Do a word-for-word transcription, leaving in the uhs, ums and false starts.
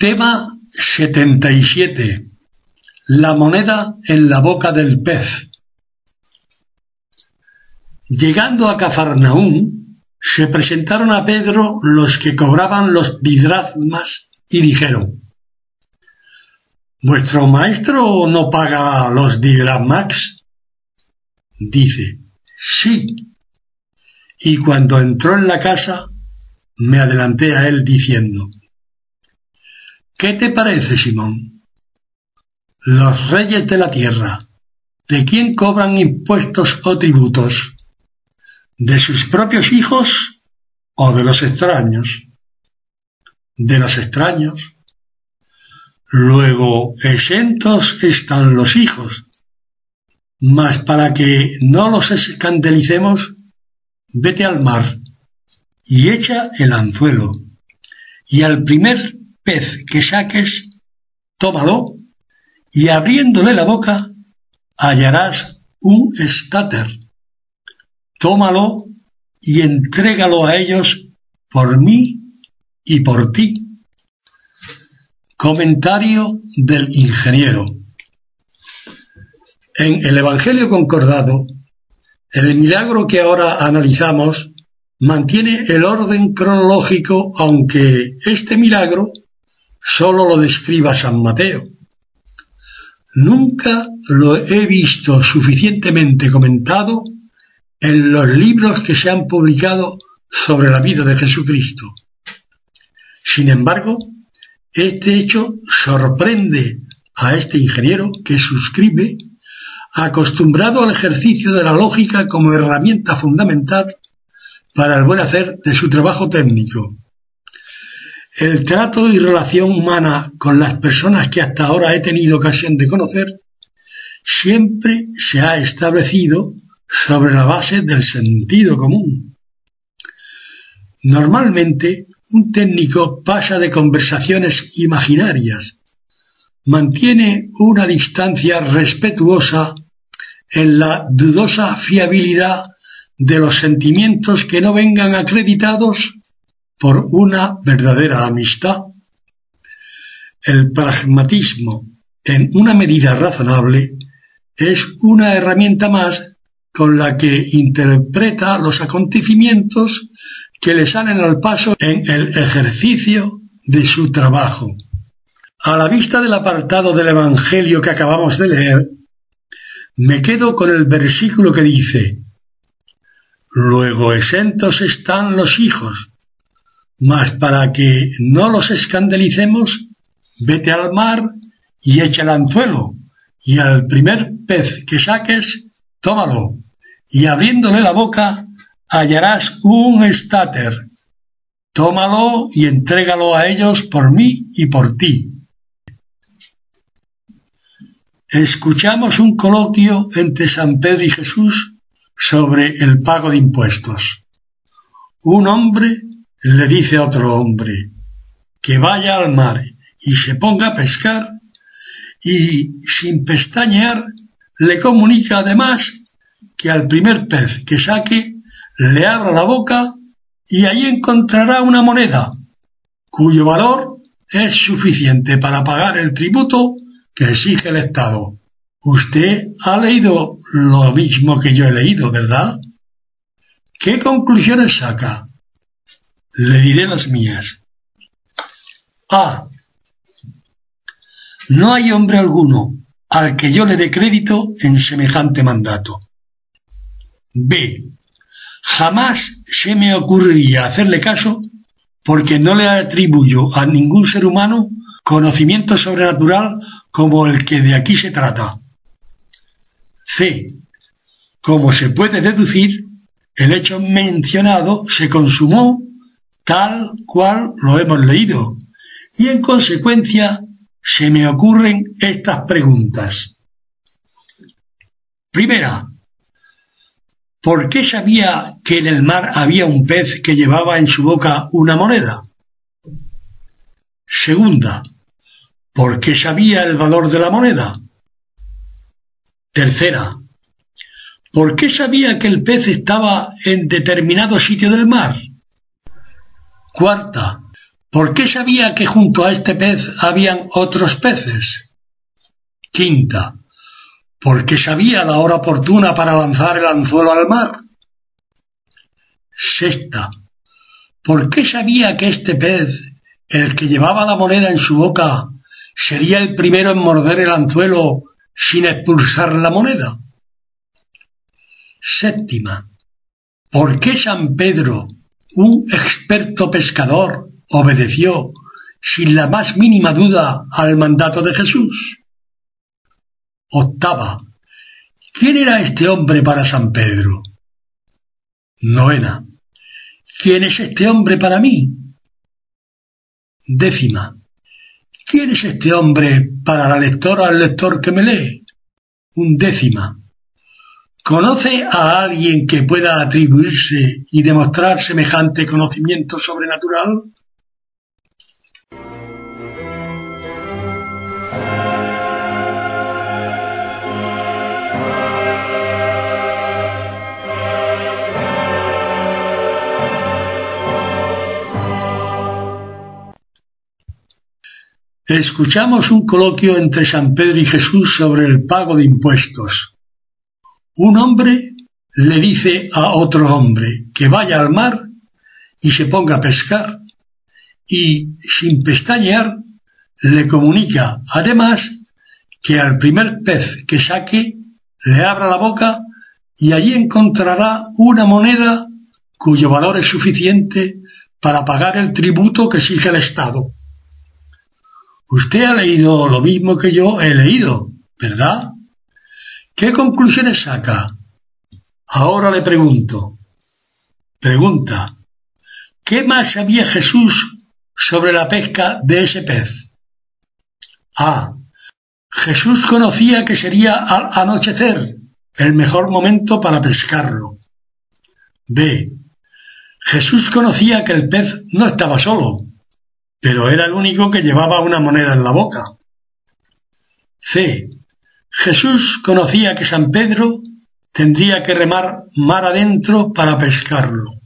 Tema setenta y siete. La moneda en la boca del pez. Llegando a Cafarnaúm, se presentaron a Pedro los que cobraban los didracmas y dijeron: ¿Vuestro maestro no paga los didracmas? Dice: sí. Y cuando entró en la casa, me adelanté a él diciendo: ¿qué te parece, Simón? Los reyes de la tierra, ¿de quién cobran impuestos o tributos? ¿De sus propios hijos o de los extraños? De los extraños. Luego, exentos están los hijos, mas para que no los escandalicemos, vete al mar y echa el anzuelo, y al primer pez que saques, tómalo, y abriéndole la boca, hallarás un estáter. Tómalo y entrégalo a ellos por mí y por ti. Comentario del ingeniero. En el Evangelio Concordado, el milagro que ahora analizamos mantiene el orden cronológico, aunque este milagro solo lo describa San Mateo. Nunca lo he visto suficientemente comentado en los libros que se han publicado sobre la vida de Jesucristo. Sin embargo, este hecho sorprende a este ingeniero que suscribe, acostumbrado al ejercicio de la lógica como herramienta fundamental para el buen hacer de su trabajo técnico. El trato y relación humana con las personas que hasta ahora he tenido ocasión de conocer siempre se ha establecido sobre la base del sentido común. Normalmente, un técnico pasa de conversaciones imaginarias, mantiene una distancia respetuosa en la dudosa fiabilidad de los sentimientos que no vengan acreditados por una verdadera amistad. El pragmatismo, en una medida razonable, es una herramienta más con la que interpreta los acontecimientos que le salen al paso en el ejercicio de su trabajo. A la vista del apartado del Evangelio que acabamos de leer, me quedo con el versículo que dice: luego exentos están los hijos, mas para que no los escandalicemos, vete al mar y echa el anzuelo, y al primer pez que saques, tómalo, y abriéndole la boca, hallarás un estáter. Tómalo y entrégalo a ellos por mí y por ti. Escuchamos un coloquio entre San Pedro y Jesús sobre el pago de impuestos. Un hombre le dice a otro hombre que vaya al mar y se ponga a pescar, y sin pestañear le comunica además que al primer pez que saque le abra la boca y allí encontrará una moneda cuyo valor es suficiente para pagar el tributo que exige el Estado. Usted ha leído lo mismo que yo he leído, ¿verdad? ¿Qué conclusiones saca? Le diré las mías. A. No hay hombre alguno al que yo le dé crédito en semejante mandato. B. Jamás se me ocurriría hacerle caso porque no le atribuyo a ningún ser humano conocimiento sobrenatural como el que de aquí se trata. C. Como se puede deducir, el hecho mencionado se consumó tal cual lo hemos leído, y en consecuencia se me ocurren estas preguntas. Primera, ¿por qué sabía que en el mar había un pez que llevaba en su boca una moneda? Segunda, ¿por qué sabía el valor de la moneda? Tercera, ¿por qué sabía que el pez estaba en determinado sitio del mar? Cuarta, ¿Por qué sabía que junto a este pez habían otros peces? Quinta, ¿por qué sabía la hora oportuna para lanzar el anzuelo al mar? Sexta, ¿por qué sabía que este pez, el que llevaba la moneda en su boca, sería el primero en morder el anzuelo sin expulsar la moneda? Séptima, ¿por qué San Pedro, un experto pescador, obedeció, sin la más mínima duda, al mandato de Jesús? Octava, ¿quién era este hombre para San Pedro? Novena, ¿quién es este hombre para mí? Décima, ¿quién es este hombre para la lectora o el lector que me lee? Undécima, ¿conoce a alguien que pueda atribuirse y demostrar semejante conocimiento sobrenatural? Escuchamos un coloquio entre San Pedro y Jesús sobre el pago de impuestos. Un hombre le dice a otro hombre que vaya al mar y se ponga a pescar, y sin pestañear le comunica además que al primer pez que saque le abra la boca y allí encontrará una moneda cuyo valor es suficiente para pagar el tributo que exige el Estado. Usted ha leído lo mismo que yo he leído, ¿verdad? ¿Qué conclusiones saca? Ahora le pregunto. Pregunta. ¿Qué más sabía Jesús sobre la pesca de ese pez? A. Jesús conocía que sería al anochecer el mejor momento para pescarlo. B. Jesús conocía que el pez no estaba solo, pero era el único que llevaba una moneda en la boca. C. Jesús conocía que San Pedro tendría que remar mar adentro para pescarlo.